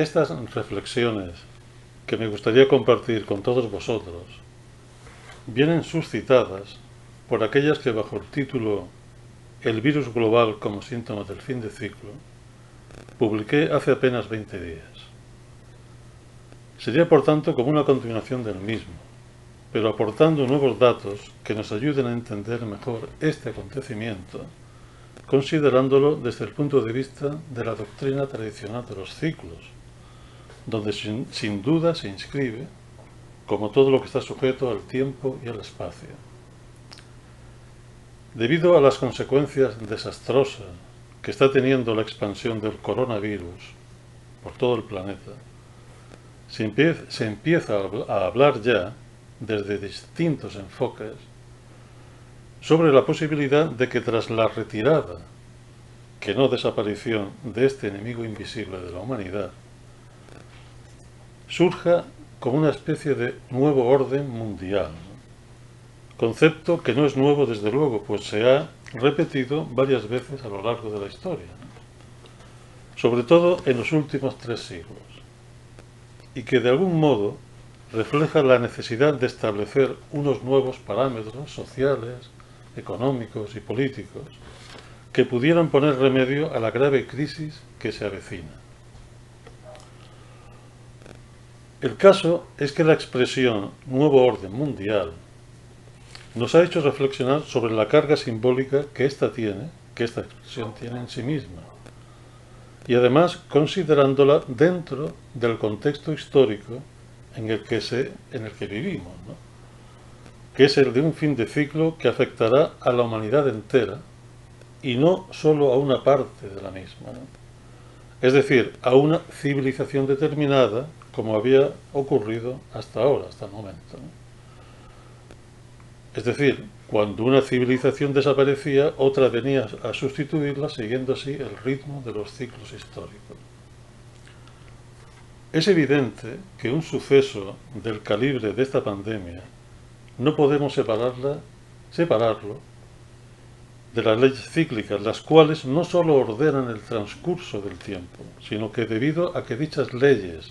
estas reflexiones que me gustaría compartir con todos vosotros vienen suscitadas por aquellas que bajo el título El virus global como síntoma del fin de ciclo publiqué hace apenas 20 días. Sería por tanto como una continuación del mismo, pero aportando nuevos datos que nos ayuden a entender mejor este acontecimiento, considerándolo desde el punto de vista de la doctrina tradicional de los ciclos, donde sin duda se inscribe, como todo lo que está sujeto al tiempo y al espacio. Debido a las consecuencias desastrosas que está teniendo la expansión del coronavirus por todo el planeta, se empieza a hablar ya desde distintos enfoques sobre la posibilidad de que tras la retirada, que no desaparición, de este enemigo invisible de la humanidad, surja como una especie de nuevo orden mundial, concepto que no es nuevo desde luego, pues se ha repetido varias veces a lo largo de la historia, sobre todo en los últimos 3 siglos, y que de algún modo refleja la necesidad de establecer unos nuevos parámetros sociales, económicos y políticos que pudieran poner remedio a la grave crisis que se avecina. El caso es que la expresión nuevo orden mundial nos ha hecho reflexionar sobre la carga simbólica que esta expresión tiene en sí misma, y además considerándola dentro del contexto histórico en el que vivimos, ¿no? Que es el de un fin de ciclo que afectará a la humanidad entera y no solo a una parte de la misma, ¿no? Es decir, a una civilización determinada, como había ocurrido hasta ahora, hasta el momento, ¿no? Es decir, cuando una civilización desaparecía, otra venía a sustituirla, siguiendo así el ritmo de los ciclos históricos. Es evidente que un suceso del calibre de esta pandemia no podemos separarlo de las leyes cíclicas, las cuales no solo ordenan el transcurso del tiempo, sino que debido a que dichas leyes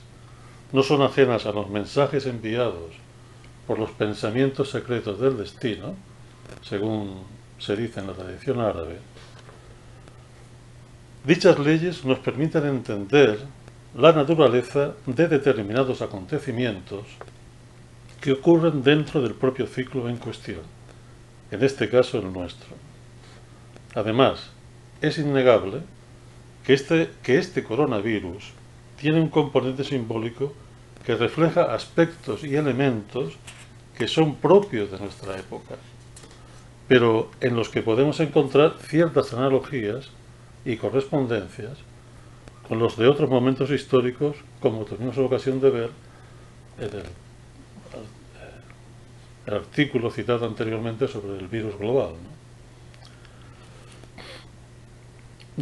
no son ajenas a los mensajes enviados por los pensamientos secretos del destino, según se dice en la tradición árabe, dichas leyes nos permiten entender la naturaleza de determinados acontecimientos que ocurren dentro del propio ciclo en cuestión, en este caso el nuestro. Además, es innegable que este coronavirus tiene un componente simbólico que refleja aspectos y elementos que son propios de nuestra época, pero en los que podemos encontrar ciertas analogías y correspondencias con los de otros momentos históricos, como tuvimos ocasión de ver en el artículo citado anteriormente sobre el virus global, ¿no?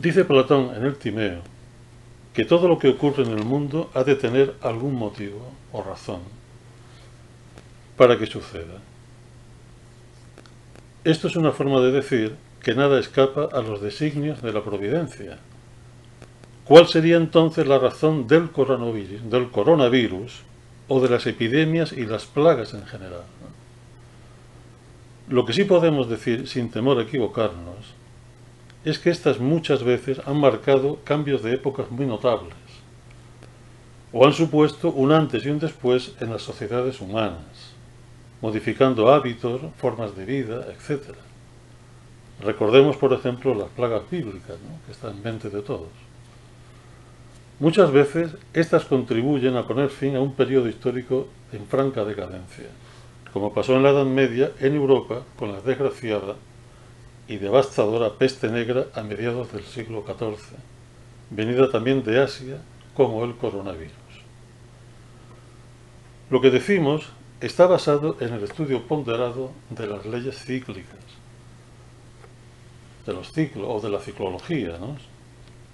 Dice Platón en el Timeo que todo lo que ocurre en el mundo ha de tener algún motivo o razón para que suceda. Esto es una forma de decir que nada escapa a los designios de la providencia. ¿Cuál sería entonces la razón del coronavirus o de las epidemias y las plagas en general, ¿no? Lo que sí podemos decir, sin temor a equivocarnos, es que estas muchas veces han marcado cambios de épocas muy notables, o han supuesto un antes y un después en las sociedades humanas, modificando hábitos, formas de vida, etc. Recordemos, por ejemplo, las plagas bíblicas, ¿no?, que están en mente de todos. Muchas veces estas contribuyen a poner fin a un periodo histórico en franca decadencia, como pasó en la Edad Media en Europa con la desgraciada y devastadora peste negra a mediados del siglo XIV, venida también de Asia como el coronavirus. Lo que decimos está basado en el estudio ponderado de las leyes cíclicas, de los ciclos o de la ciclología, ¿no?,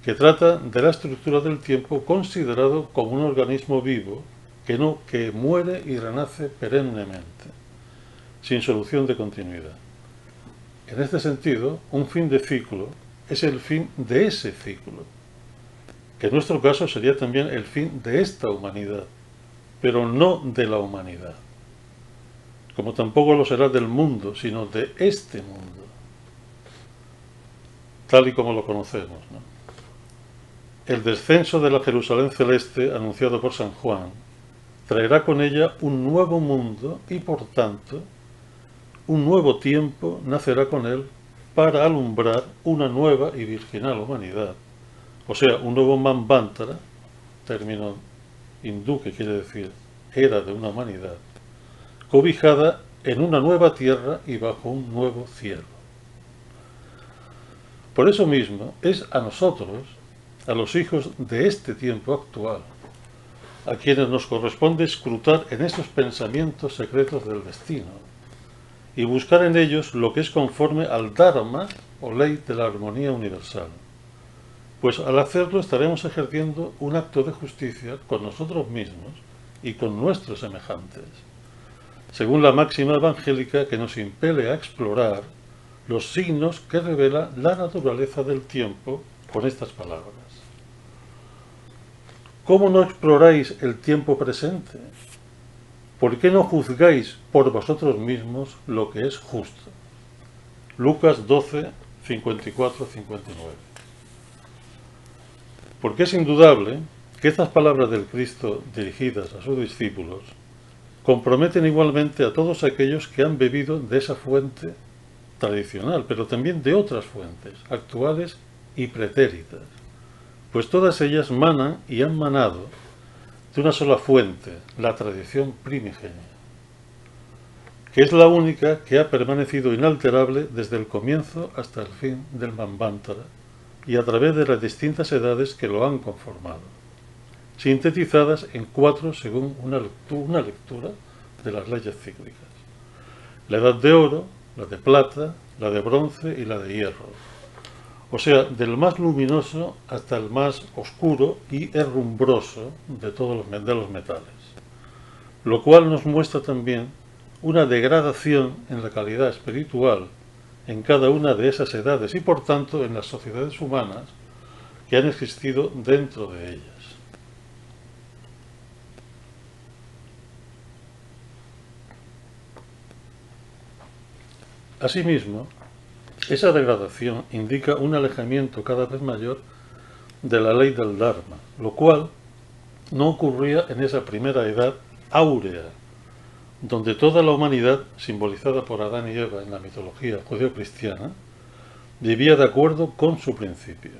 que trata de la estructura del tiempo considerado como un organismo vivo que muere y renace perennemente, sin solución de continuidad. En este sentido, un fin de ciclo es el fin de ese ciclo, que en nuestro caso sería también el fin de esta humanidad, pero no de la humanidad, como tampoco lo será del mundo, sino de este mundo, tal y como lo conocemos, ¿no? El descenso de la Jerusalén celeste, anunciado por San Juan, traerá con ella un nuevo mundo y, por tanto, un nuevo tiempo nacerá con él para alumbrar una nueva y virginal humanidad, o sea, un nuevo manvantara, término hindú que quiere decir era de una humanidad, cobijada en una nueva tierra y bajo un nuevo cielo. Por eso mismo es a nosotros, a los hijos de este tiempo actual, a quienes nos corresponde escrutar en estos pensamientos secretos del destino y buscar en ellos lo que es conforme al dharma o ley de la armonía universal, pues al hacerlo estaremos ejerciendo un acto de justicia con nosotros mismos y con nuestros semejantes, según la máxima evangélica que nos impele a explorar los signos que revela la naturaleza del tiempo con estas palabras. ¿Cómo no exploráis el tiempo presente? ¿Por qué no juzgáis por vosotros mismos lo que es justo? Lucas 12, 54-59. Porque es indudable que estas palabras del Cristo dirigidas a sus discípulos comprometen igualmente a todos aquellos que han bebido de esa fuente tradicional, pero también de otras fuentes actuales y pretéritas, pues todas ellas manan y han manado de una sola fuente, la tradición primigenia, que es la única que ha permanecido inalterable desde el comienzo hasta el fin del manvantara y a través de las distintas edades que lo han conformado, sintetizadas en cuatro según una lectura de las leyes cíclicas: la edad de oro, la de plata, la de bronce y la de hierro, o sea, del más luminoso hasta el más oscuro y herrumbroso de todos los metales, lo cual nos muestra también una degradación en la calidad espiritual en cada una de esas edades y por tanto en las sociedades humanas que han existido dentro de ellas. Asimismo, esa degradación indica un alejamiento cada vez mayor de la ley del dharma, lo cual no ocurría en esa primera edad áurea, donde toda la humanidad, simbolizada por Adán y Eva en la mitología judeocristiana, vivía de acuerdo con su principio.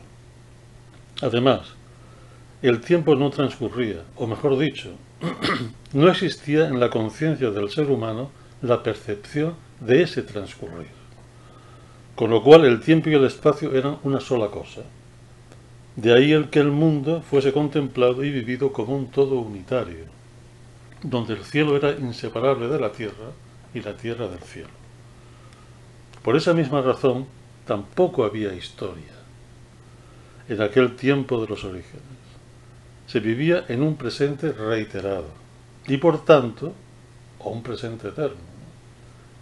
Además, el tiempo no transcurría, o mejor dicho, no existía en la conciencia del ser humano la percepción de ese transcurrir, con lo cual el tiempo y el espacio eran una sola cosa. De ahí el que el mundo fuese contemplado y vivido como un todo unitario, donde el cielo era inseparable de la tierra y la tierra del cielo. Por esa misma razón, tampoco había historia en aquel tiempo de los orígenes. Se vivía en un presente reiterado y por tanto, o un presente eterno,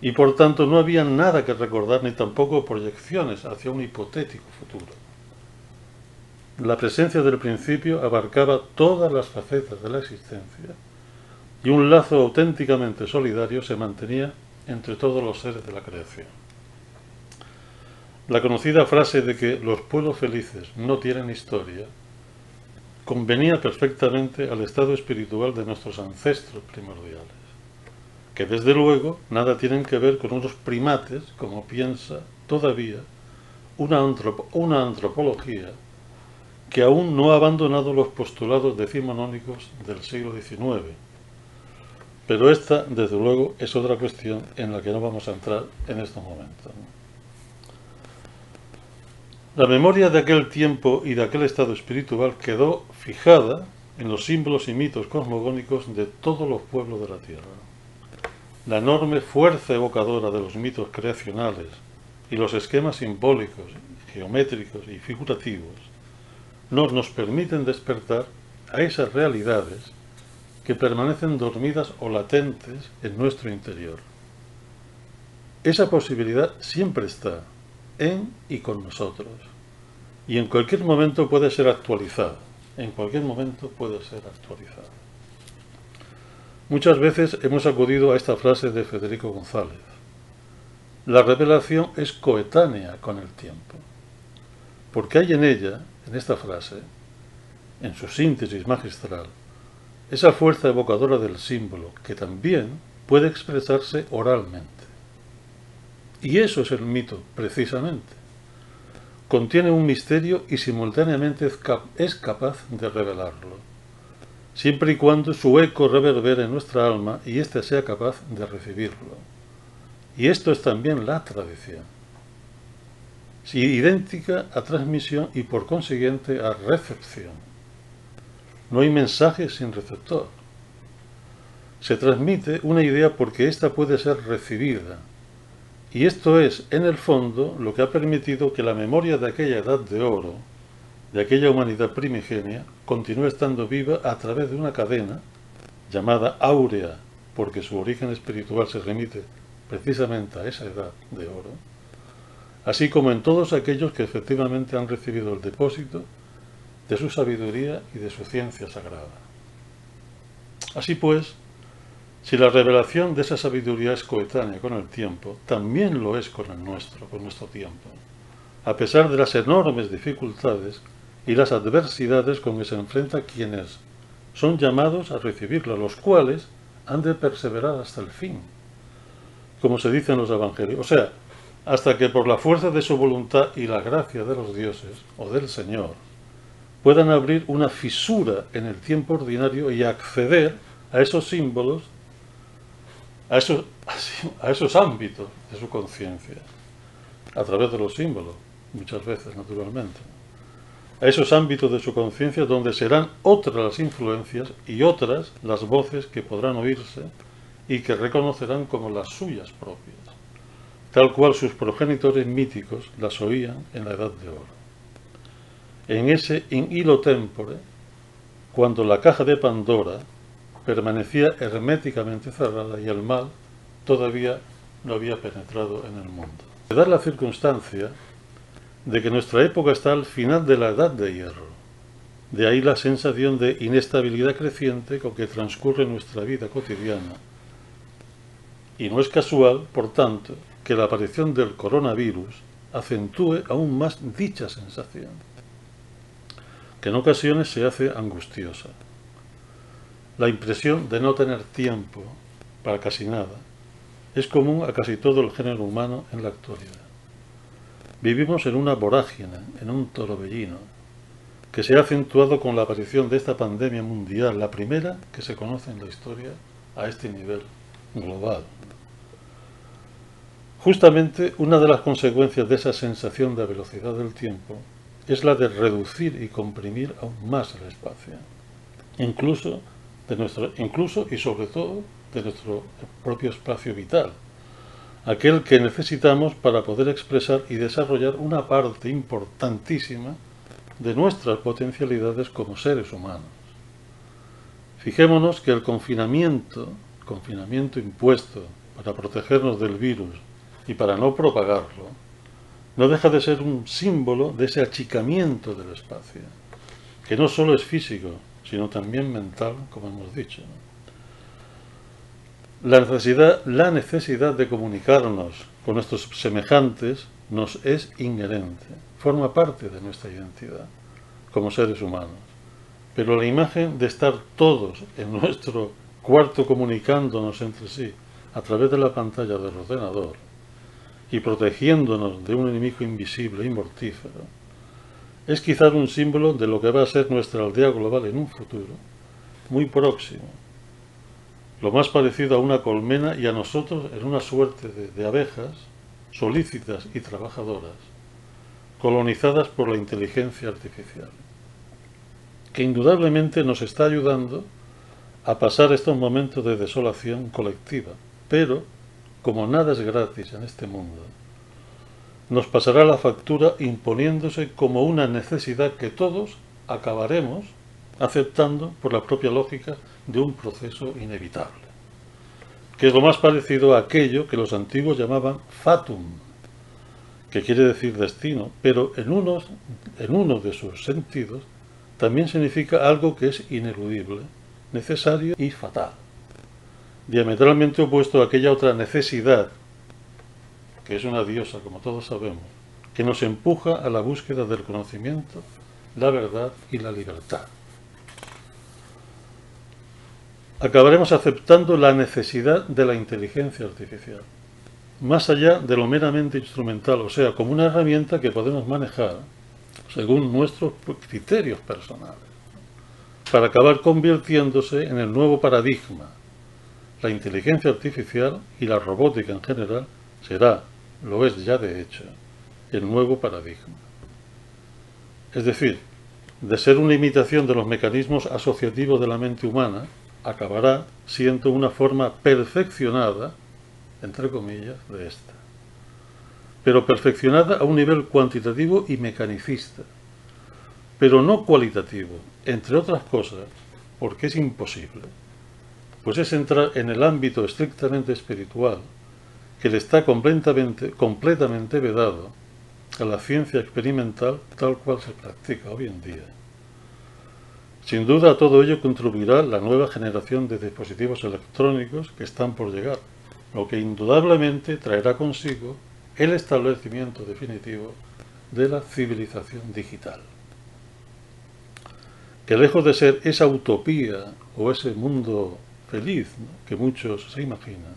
y por tanto no había nada que recordar ni tampoco proyecciones hacia un hipotético futuro. La presencia del principio abarcaba todas las facetas de la existencia y un lazo auténticamente solidario se mantenía entre todos los seres de la creación. La conocida frase de que los pueblos felices no tienen historia convenía perfectamente al estado espiritual de nuestros ancestros primordiales, que desde luego nada tienen que ver con unos primates, como piensa todavía una antropología que aún no ha abandonado los postulados decimonónicos del siglo XIX. Pero esta, desde luego, es otra cuestión en la que no vamos a entrar en estos momentos, ¿no? La memoria de aquel tiempo y de aquel estado espiritual quedó fijada en los símbolos y mitos cosmogónicos de todos los pueblos de la Tierra. La enorme fuerza evocadora de los mitos creacionales y los esquemas simbólicos, geométricos y figurativos nos permiten despertar a esas realidades que permanecen dormidas o latentes en nuestro interior. Esa posibilidad siempre está en y con nosotros, y en cualquier momento puede ser actualizada, en cualquier momento puede ser actualizada. Muchas veces hemos acudido a esta frase de Federico González. La revelación es coetánea con el tiempo, porque hay en ella, en esta frase, en su síntesis magistral, esa fuerza evocadora del símbolo que también puede expresarse oralmente. Y eso es el mito, precisamente. Contiene un misterio y simultáneamente es capaz de revelarlo, siempre y cuando su eco reverbere en nuestra alma y ésta sea capaz de recibirlo. Y esto es también la tradición, idéntica a transmisión y por consiguiente a recepción. No hay mensaje sin receptor. Se transmite una idea porque ésta puede ser recibida. Y esto es, en el fondo, lo que ha permitido que la memoria de aquella edad de oro, de aquella humanidad primigenia, continúe estando viva a través de una cadena llamada áurea, porque su origen espiritual se remite precisamente a esa edad de oro, así como en todos aquellos que efectivamente han recibido el depósito de su sabiduría y de su ciencia sagrada. Así pues, si la revelación de esa sabiduría es coetánea con el tiempo, también lo es con el nuestro, con nuestro tiempo, a pesar de las enormes dificultades y las adversidades con que se enfrenta quienes son llamados a recibirla, los cuales han de perseverar hasta el fin, como se dice en los evangelios, o sea, hasta que por la fuerza de su voluntad y la gracia de los dioses o del Señor puedan abrir una fisura en el tiempo ordinario y acceder a esos símbolos, a esos ámbitos de su conciencia, a través de los símbolos, muchas veces naturalmente, a esos ámbitos de su conciencia donde serán otras las influencias y otras las voces que podrán oírse y que reconocerán como las suyas propias, tal cual sus progenitores míticos las oían en la Edad de Oro. En ese in illo tempore, cuando la caja de Pandora permanecía herméticamente cerrada y el mal todavía no había penetrado en el mundo. Se da la circunstancia de que nuestra época está al final de la Edad de Hierro. De ahí la sensación de inestabilidad creciente con que transcurre nuestra vida cotidiana. Y no es casual, por tanto, que la aparición del coronavirus acentúe aún más dicha sensación, que en ocasiones se hace angustiosa. La impresión de no tener tiempo para casi nada es común a casi todo el género humano en la actualidad. Vivimos en una vorágine, en un torbellino, que se ha acentuado con la aparición de esta pandemia mundial, la primera que se conoce en la historia a este nivel global. Justamente una de las consecuencias de esa sensación de velocidad del tiempo es la de reducir y comprimir aún más el espacio, incluso y sobre todo de nuestro propio espacio vital, aquel que necesitamos para poder expresar y desarrollar una parte importantísima de nuestras potencialidades como seres humanos. Fijémonos que el confinamiento impuesto para protegernos del virus y para no propagarlo, no deja de ser un símbolo de ese achicamiento del espacio, que no solo es físico, sino también mental, como hemos dicho. La necesidad de comunicarnos con nuestros semejantes nos es inherente, forma parte de nuestra identidad como seres humanos. Pero la imagen de estar todos en nuestro cuarto comunicándonos entre sí a través de la pantalla del ordenador y protegiéndonos de un enemigo invisible y mortífero, es quizás un símbolo de lo que va a ser nuestra aldea global en un futuro muy próximo, lo más parecido a una colmena y a nosotros en una suerte de abejas solícitas y trabajadoras, colonizadas por la inteligencia artificial, que indudablemente nos está ayudando a pasar estos momentos de desolación colectiva, pero como nada es gratis en este mundo, nos pasará la factura imponiéndose como una necesidad que todos acabaremos aceptando por la propia lógica de un proceso inevitable, que es lo más parecido a aquello que los antiguos llamaban fatum, que quiere decir destino, pero en uno de sus sentidos también significa algo que es ineludible, necesario y fatal, diametralmente opuesto a aquella otra necesidad, que es una diosa, como todos sabemos, que nos empuja a la búsqueda del conocimiento, la verdad y la libertad. Acabaremos aceptando la necesidad de la inteligencia artificial, más allá de lo meramente instrumental, o sea, como una herramienta que podemos manejar según nuestros criterios personales, para acabar convirtiéndose en el nuevo paradigma. La inteligencia artificial y la robótica en general será, lo es ya de hecho, el nuevo paradigma. Es decir, de ser una imitación de los mecanismos asociativos de la mente humana, acabará siendo una forma perfeccionada, entre comillas, de esta. Pero perfeccionada a un nivel cuantitativo y mecanicista, pero no cualitativo, entre otras cosas, porque es imposible. Pues es entrar en el ámbito estrictamente espiritual, que le está completamente vedado a la ciencia experimental tal cual se practica hoy en día. Sin duda a todo ello contribuirá la nueva generación de dispositivos electrónicos que están por llegar, lo que indudablemente traerá consigo el establecimiento definitivo de la civilización digital. Que lejos de ser esa utopía o ese mundo feliz, ¿no?, que muchos se imaginan,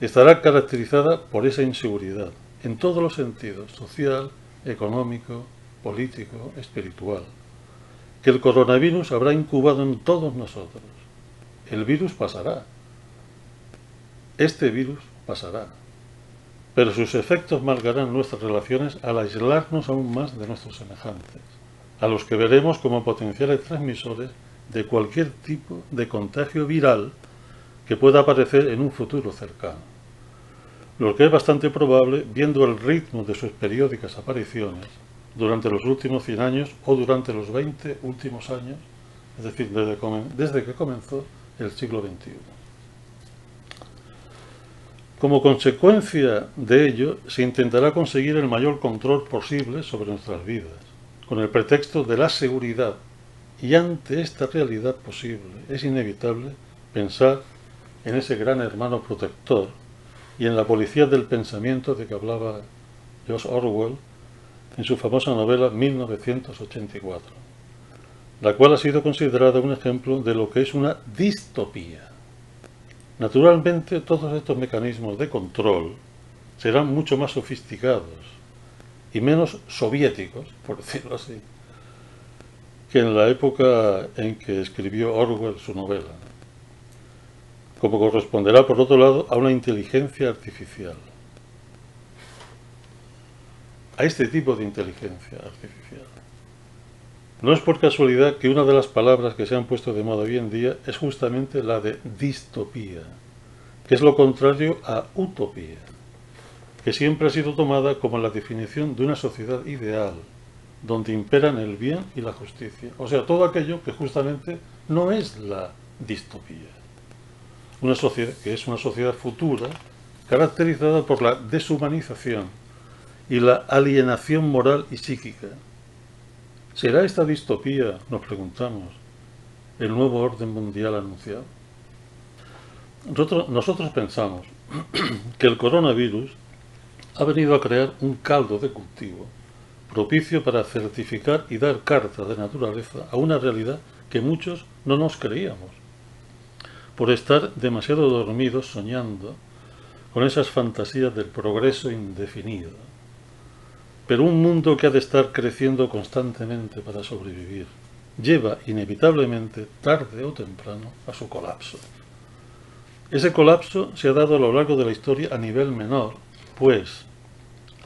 estará caracterizada por esa inseguridad, en todos los sentidos, social, económico, político, espiritual, que el coronavirus habrá incubado en todos nosotros. El virus pasará. Este virus pasará. Pero sus efectos marcarán nuestras relaciones al aislarnos aún más de nuestros semejantes, a los que veremos como potenciales transmisores de cualquier tipo de contagio viral que pueda aparecer en un futuro cercano, lo que es bastante probable viendo el ritmo de sus periódicas apariciones durante los últimos 100 años o durante los 20 últimos años, es decir, desde que comenzó el siglo XXI. Como consecuencia de ello, se intentará conseguir el mayor control posible sobre nuestras vidas, con el pretexto de la seguridad. Y ante esta realidad posible, es inevitable pensar en ese gran hermano protector y en la policía del pensamiento de que hablaba George Orwell en su famosa novela 1984, la cual ha sido considerada un ejemplo de lo que es una distopía. Naturalmente, todos estos mecanismos de control serán mucho más sofisticados y menos soviéticos, por decirlo así, que en la época en que escribió Orwell su novela, como corresponderá, por otro lado, a una inteligencia artificial. A este tipo de inteligencia artificial. No es por casualidad que una de las palabras que se han puesto de moda hoy en día es justamente la de distopía, que es lo contrario a utopía, que siempre ha sido tomada como la definición de una sociedad ideal, donde imperan el bien y la justicia. O sea, todo aquello que justamente no es la distopía. Una sociedad que es una sociedad futura caracterizada por la deshumanización y la alienación moral y psíquica. ¿Será esta distopía, nos preguntamos, el nuevo orden mundial anunciado? Nosotros pensamos que el coronavirus ha venido a crear un caldo de cultivo propicio para certificar y dar carta de naturaleza a una realidad que muchos no nos creíamos, por estar demasiado dormidos soñando con esas fantasías del progreso indefinido. Pero un mundo que ha de estar creciendo constantemente para sobrevivir lleva inevitablemente, tarde o temprano, a su colapso. Ese colapso se ha dado a lo largo de la historia a nivel menor, pues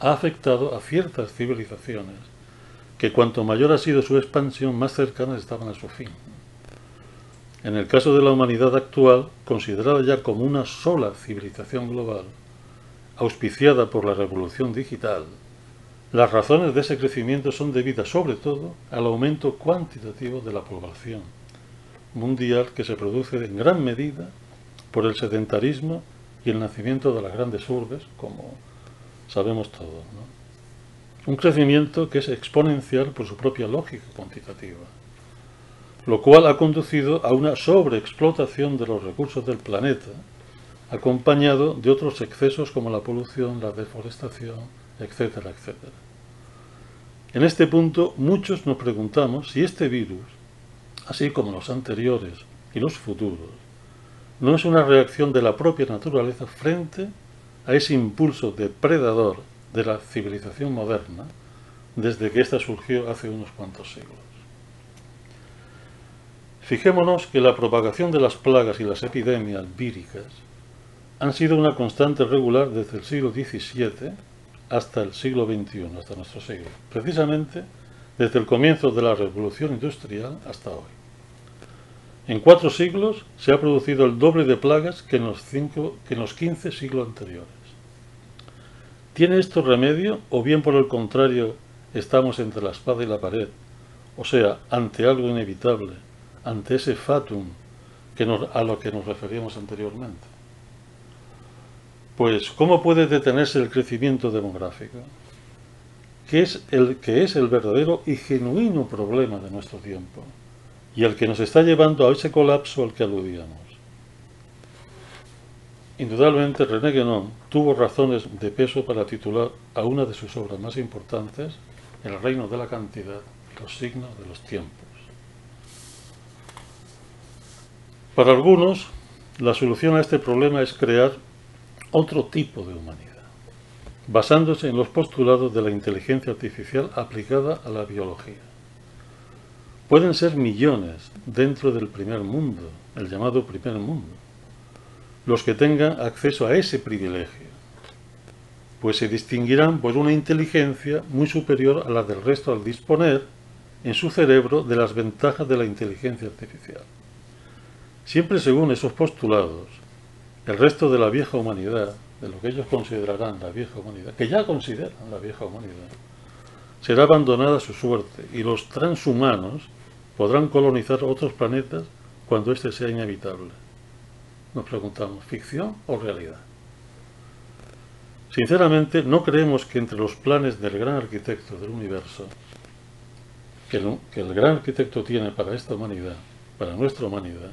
ha afectado a ciertas civilizaciones que cuanto mayor ha sido su expansión, más cercanas estaban a su fin. En el caso de la humanidad actual, considerada ya como una sola civilización global, auspiciada por la revolución digital, las razones de ese crecimiento son debidas sobre todo al aumento cuantitativo de la población mundial que se produce en gran medida por el sedentarismo y el nacimiento de las grandes urbes, como sabemos todos, ¿no? Un crecimiento que es exponencial por su propia lógica cuantitativa. lo cual ha conducido a una sobreexplotación de los recursos del planeta, acompañado de otros excesos como la polución, la deforestación, etcétera, etcétera. En este punto, muchos nos preguntamos si este virus, así como los anteriores y los futuros, no es una reacción de la propia naturaleza frente a ese impulso depredador de la civilización moderna desde que ésta surgió hace unos cuantos siglos. Fijémonos que la propagación de las plagas y las epidemias víricas han sido una constante regular desde el siglo XVII hasta el siglo XXI, hasta nuestro siglo, precisamente desde el comienzo de la Revolución Industrial hasta hoy. En 4 siglos se ha producido el doble de plagas que en los 15 siglos anteriores. ¿Tiene esto remedio o bien por el contrario estamos entre la espada y la pared, o sea, ante algo inevitable, ante ese fatum a lo que nos referíamos anteriormente? Pues, ¿cómo puede detenerse el crecimiento demográfico? Que es el verdadero y genuino problema de nuestro tiempo, y el que nos está llevando a ese colapso al que aludíamos. Indudablemente, René Guénon tuvo razones de peso para titular a una de sus obras más importantes, El reino de la cantidad, los signos de los tiempos. Para algunos, la solución a este problema es crear otro tipo de humanidad, basándose en los postulados de la inteligencia artificial aplicada a la biología. Pueden ser millones dentro del primer mundo, el llamado primer mundo, los que tengan acceso a ese privilegio, pues se distinguirán por una inteligencia muy superior a la del resto al disponer en su cerebro de las ventajas de la inteligencia artificial. Siempre según esos postulados, el resto de la vieja humanidad, de lo que ellos considerarán la vieja humanidad, que ya consideran la vieja humanidad, será abandonada a su suerte y los transhumanos podrán colonizar otros planetas cuando éste sea inevitable. Nos preguntamos, ¿ficción o realidad? Sinceramente, no creemos que entre los planes del gran arquitecto del universo, que el gran arquitecto tiene para esta humanidad, para nuestra humanidad,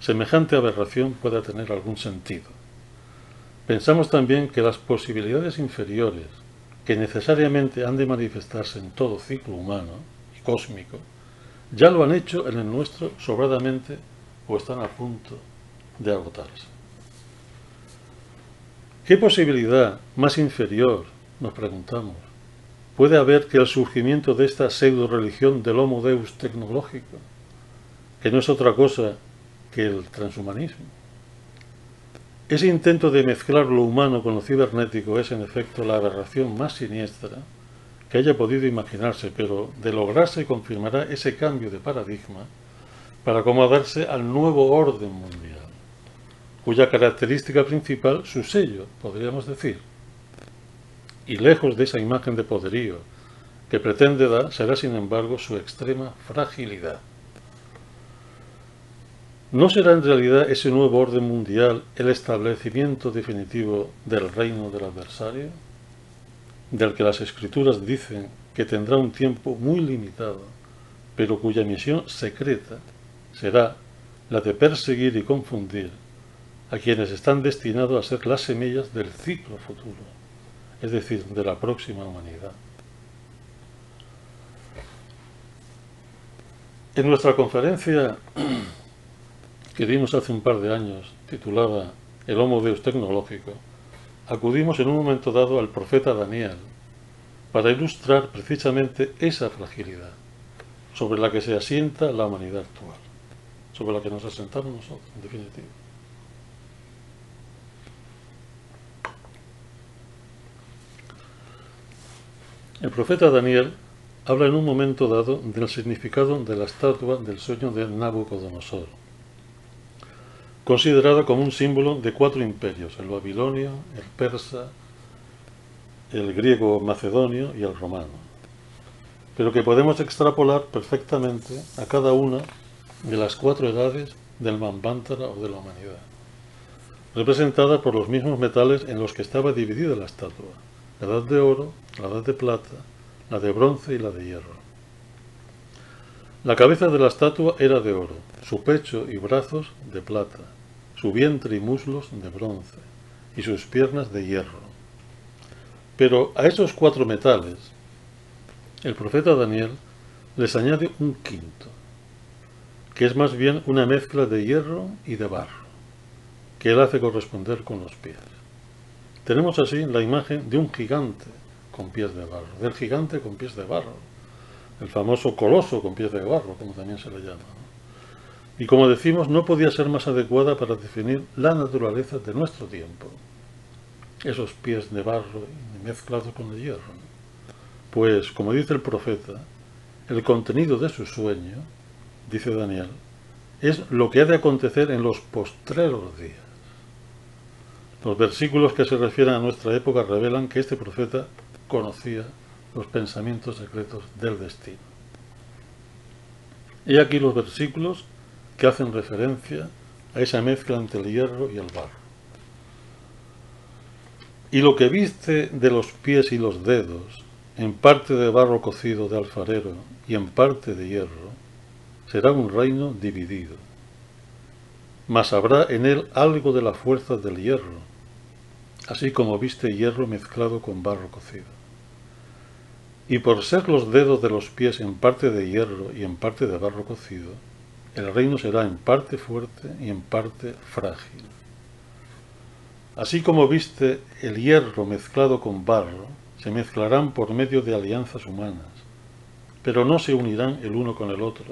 semejante aberración pueda tener algún sentido. Pensamos también que las posibilidades inferiores que necesariamente han de manifestarse en todo ciclo humano y cósmico, ya lo han hecho en el nuestro sobradamente o están a punto de agotarse. ¿Qué posibilidad más inferior, nos preguntamos, puede haber que el surgimiento de esta pseudo-religión del Homo Deus tecnológico, que no es otra cosa que el transhumanismo? Ese intento de mezclar lo humano con lo cibernético es en efecto la aberración más siniestra que haya podido imaginarse, pero de lograrse confirmará ese cambio de paradigma para acomodarse al nuevo orden mundial, cuya característica principal, su sello, podríamos decir. Y lejos de esa imagen de poderío que pretende dar, será sin embargo su extrema fragilidad. ¿No será en realidad ese nuevo orden mundial el establecimiento definitivo del reino del adversario, del que las escrituras dicen que tendrá un tiempo muy limitado, pero cuya misión secreta será la de perseguir y confundir a quienes están destinados a ser las semillas del ciclo futuro, es decir, de la próxima humanidad? En nuestra conferencia que dimos hace un par de años, titulada El Homo Deus tecnológico, acudimos en un momento dado al profeta Daniel para ilustrar precisamente esa fragilidad sobre la que se asienta la humanidad actual, sobre la que nos asentamos nosotros, en definitiva. El profeta Daniel habla en un momento dado del significado de la estatua del sueño de Nabucodonosor, considerada como un símbolo de 4 imperios, el babilonio, el persa, el griego macedonio y el romano, pero que podemos extrapolar perfectamente a cada una de las 4 edades del manvantara o de la humanidad, representada por los mismos metales en los que estaba dividida la estatua, la edad de oro, la edad de plata, la de bronce y la de hierro. La cabeza de la estatua era de oro, su pecho y brazos de plata, su vientre y muslos de bronce, y sus piernas de hierro. Pero a esos cuatro metales, el profeta Daniel les añade un quinto, que es más bien una mezcla de hierro y de barro, que él hace corresponder con los pies. Tenemos así la imagen de un gigante con pies de barro, del gigante con pies de barro, el famoso coloso con pies de barro, como también se le llama, ¿no? Y como decimos, no podía ser más adecuada para definir la naturaleza de nuestro tiempo, esos pies de barro mezclados con el hierro, ¿no? Pues, como dice el profeta, el contenido de su sueño, dice Daniel, es lo que ha de acontecer en los postreros días. Los versículos que se refieren a nuestra época revelan que este profeta conocía los pensamientos secretos del destino. He aquí los versículos que hacen referencia a esa mezcla entre el hierro y el barro. Y lo que viste de los pies y los dedos, en parte de barro cocido de alfarero y en parte de hierro, será un reino dividido. Mas habrá en él algo de la fuerza del hierro, así como viste hierro mezclado con barro cocido. Y por ser los dedos de los pies en parte de hierro y en parte de barro cocido, el reino será en parte fuerte y en parte frágil. Así como viste el hierro mezclado con barro, se mezclarán por medio de alianzas humanas, pero no se unirán el uno con el otro,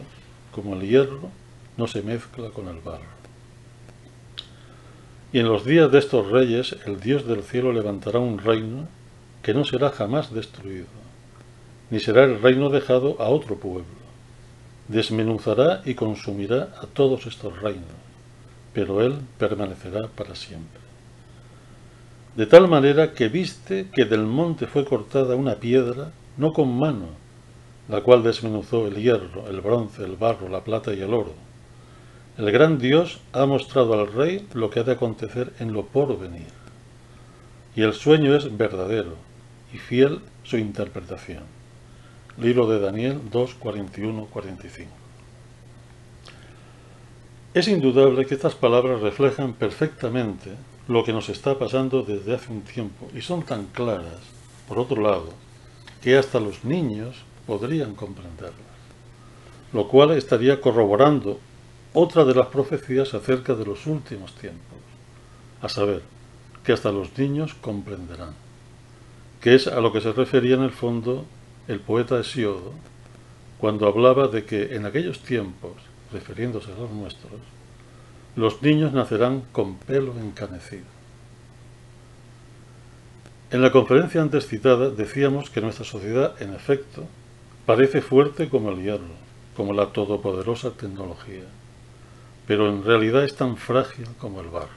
como el hierro no se mezcla con el barro. Y en los días de estos reyes, el Dios del cielo levantará un reino que no será jamás destruido, ni será el reino dejado a otro pueblo. Desmenuzará y consumirá a todos estos reinos, pero él permanecerá para siempre. De tal manera que viste que del monte fue cortada una piedra, no con mano, la cual desmenuzó el hierro, el bronce, el barro, la plata y el oro. El gran Dios ha mostrado al rey lo que ha de acontecer en lo porvenir. Y el sueño es verdadero y fiel su interpretación. Libro de Daniel 2, 41-45. Es indudable que estas palabras reflejan perfectamente lo que nos está pasando desde hace un tiempo, y son tan claras, por otro lado, que hasta los niños podrían comprenderlas, lo cual estaría corroborando otra de las profecías acerca de los últimos tiempos, a saber, que hasta los niños comprenderán, que es a lo que se refería en el fondo el poeta Hesiodo, cuando hablaba de que en aquellos tiempos, refiriéndose a los nuestros, los niños nacerán con pelo encanecido. En la conferencia antes citada decíamos que nuestra sociedad, en efecto, parece fuerte como el hierro, como la todopoderosa tecnología, pero en realidad es tan frágil como el barro.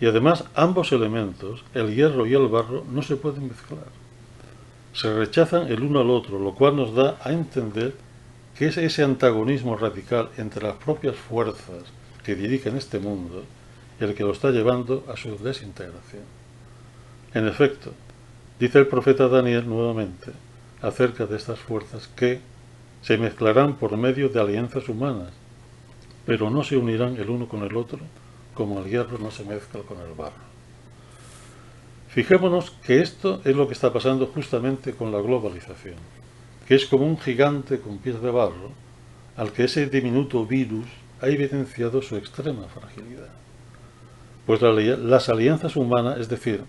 Y además ambos elementos, el hierro y el barro, no se pueden mezclar. Se rechazan el uno al otro, lo cual nos da a entender que es ese antagonismo radical entre las propias fuerzas que dirigen este mundo el que lo está llevando a su desintegración. En efecto, dice el profeta Daniel nuevamente acerca de estas fuerzas que se mezclarán por medio de alianzas humanas, pero no se unirán el uno con el otro como el hierro no se mezcla con el barro. Fijémonos que esto es lo que está pasando justamente con la globalización, que es como un gigante con pies de barro al que ese diminuto virus ha evidenciado su extrema fragilidad. Pues las alianzas humanas, es decir,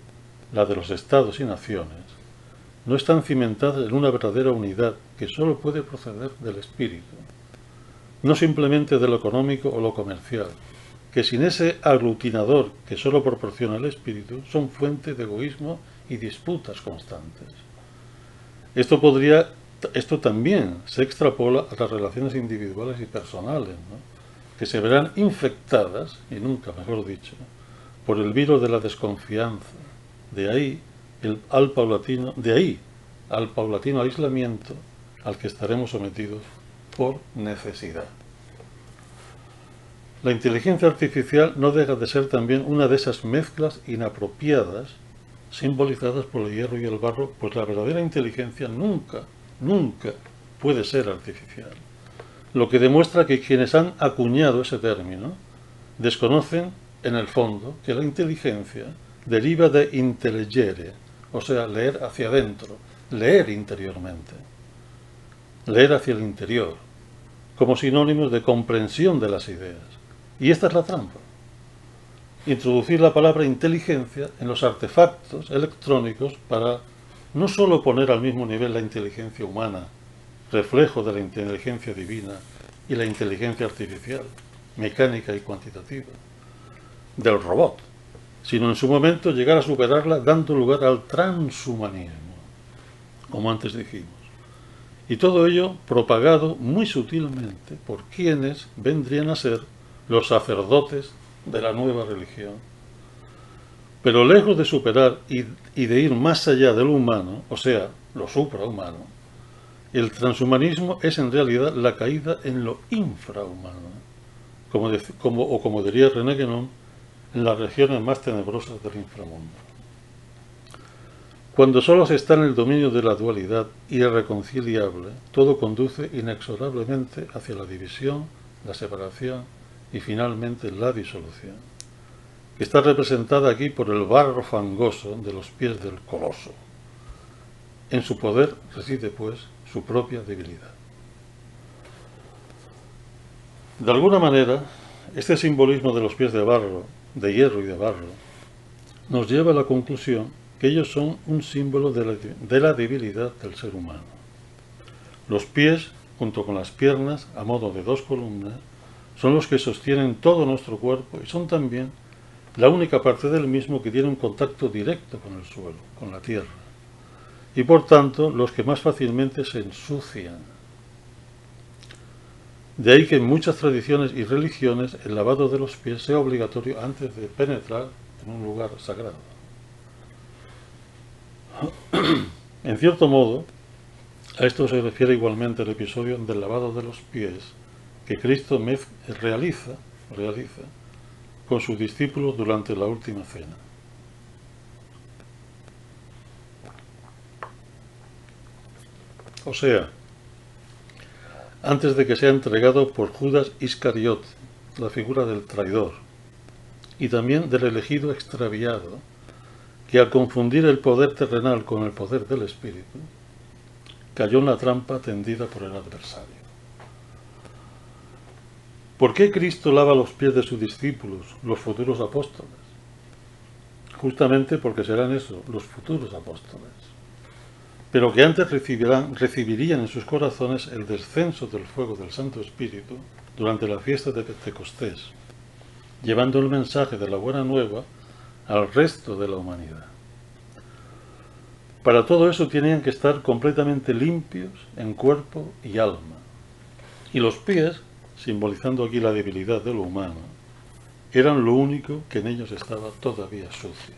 la de los estados y naciones, no están cimentadas en una verdadera unidad que solo puede proceder del espíritu, no simplemente de lo económico o lo comercial, que sin ese aglutinador que solo proporciona el espíritu son fuente de egoísmo y disputas constantes. Esto también se extrapola a las relaciones individuales y personales, ¿no?, que se verán infectadas, y nunca mejor dicho, por el virus de la desconfianza. De ahí al paulatino aislamiento al que estaremos sometidos por necesidad. La inteligencia artificial no deja de ser también una de esas mezclas inapropiadas simbolizadas por el hierro y el barro, pues la verdadera inteligencia nunca puede ser artificial. lo que demuestra que quienes han acuñado ese término desconocen en el fondo que la inteligencia deriva de intelligere, o sea, leer hacia adentro, leer interiormente, leer hacia el interior, como sinónimos de comprensión de las ideas. Y esta es la trampa. Introducir la palabra inteligencia en los artefactos electrónicos para no solo poner al mismo nivel la inteligencia humana, reflejo de la inteligencia divina, y la inteligencia artificial, mecánica y cuantitativa, del robot, sino en su momento llegar a superarla dando lugar al transhumanismo, como antes dijimos. Y todo ello propagado muy sutilmente por quienes vendrían a ser los sacerdotes de la nueva religión. Pero lejos de superar y de ir más allá del humano, o sea, lo suprahumano, el transhumanismo es en realidad la caída en lo infrahumano, como diría René Guénon, en las regiones más tenebrosas del inframundo. Cuando solo se está en el dominio de la dualidad irreconciliable, todo conduce inexorablemente hacia la división, la separación y finalmente la disolución, que está representada aquí por el barro fangoso de los pies del coloso. En su poder reside, pues, su propia debilidad. De alguna manera, este simbolismo de los pies de barro, de hierro y de barro, nos lleva a la conclusión que ellos son un símbolo de la debilidad del ser humano. Los pies, junto con las piernas, a modo de dos columnas, son los que sostienen todo nuestro cuerpo y son también la única parte del mismo que tiene un contacto directo con el suelo, con la tierra, y por tanto los que más fácilmente se ensucian. De ahí que en muchas tradiciones y religiones el lavado de los pies sea obligatorio antes de penetrar en un lugar sagrado. En cierto modo, a esto se refiere igualmente el episodio del lavado de los pies que Cristo realiza con sus discípulos durante la última cena. O sea, antes de que sea entregado por Judas Iscariot, la figura del traidor, y también del elegido extraviado, que al confundir el poder terrenal con el poder del espíritu, cayó en la trampa tendida por el adversario. ¿Por qué Cristo lava los pies de sus discípulos, los futuros apóstoles? Justamente porque serán eso, los futuros apóstoles, pero que antes recibirían en sus corazones el descenso del fuego del Santo Espíritu durante la fiesta de Pentecostés, llevando el mensaje de la Buena Nueva al resto de la humanidad. Para todo eso tenían que estar completamente limpios en cuerpo y alma. Y los pies, simbolizando aquí la debilidad de lo humano, eran lo único que en ellos estaba todavía sucio.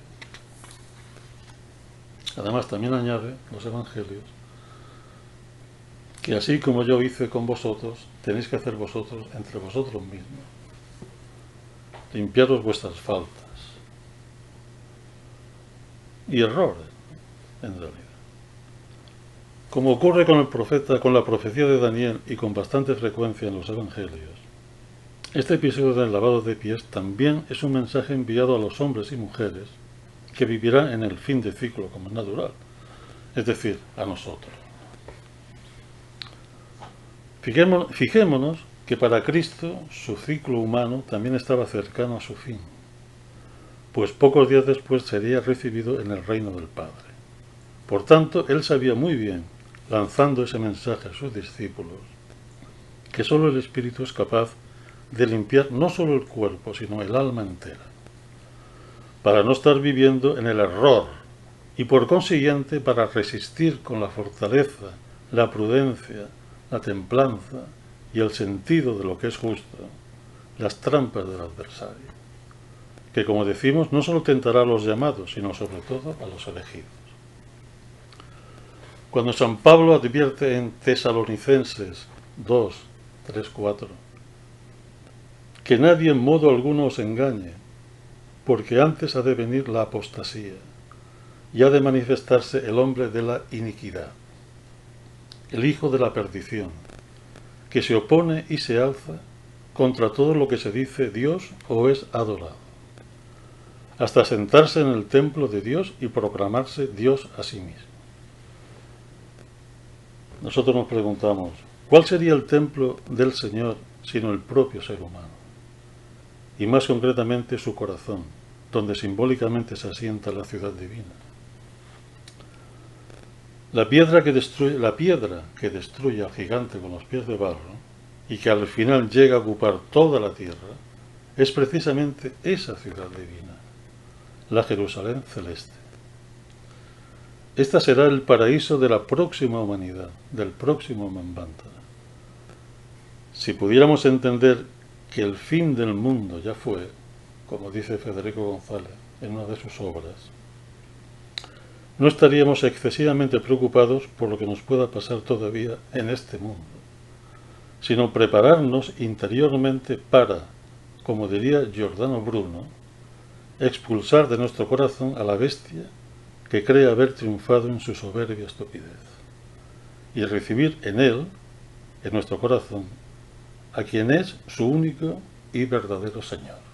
Además, también añade los evangelios que así como yo hice con vosotros, tenéis que hacer vosotros entre vosotros mismos. Limpiaros vuestras faltas y errores, en realidad. Como ocurre con el profeta, con la profecía de Daniel y con bastante frecuencia en los evangelios, este episodio del lavado de pies también es un mensaje enviado a los hombres y mujeres que vivirá en el fin de ciclo, como es natural, es decir, a nosotros. Fijémonos que para Cristo su ciclo humano también estaba cercano a su fin, pues pocos días después sería recibido en el reino del Padre. Por tanto, él sabía muy bien, lanzando ese mensaje a sus discípulos, que solo el Espíritu es capaz de limpiar no solo el cuerpo, sino el alma entera, para no estar viviendo en el error y por consiguiente para resistir con la fortaleza, la prudencia, la templanza y el sentido de lo que es justo las trampas del adversario, que como decimos no solo tentará a los llamados, sino sobre todo a los elegidos. Cuando San Pablo advierte en Tesalonicenses 2, 3, 4 que nadie en modo alguno os engañe, porque antes ha de venir la apostasía y ha de manifestarse el hombre de la iniquidad, el hijo de la perdición, que se opone y se alza contra todo lo que se dice Dios o es adorado, hasta sentarse en el templo de Dios y proclamarse Dios a sí mismo. Nosotros nos preguntamos, ¿cuál sería el templo del Señor sino el propio ser humano? Y más concretamente su corazón, donde simbólicamente se asienta la ciudad divina. La piedra que destruye al gigante con los pies de barro y que al final llega a ocupar toda la tierra es precisamente esa ciudad divina, la Jerusalén celeste. Esta será el paraíso de la próxima humanidad, del próximo manvantara. Si pudiéramos entender que el fin del mundo ya fue, como dice Federico González en una de sus obras, no estaríamos excesivamente preocupados por lo que nos pueda pasar todavía en este mundo, sino prepararnos interiormente para, como diría Giordano Bruno, expulsar de nuestro corazón a la bestia que cree haber triunfado en su soberbia estupidez y recibir en él, en nuestro corazón, a quien es su único y verdadero Señor.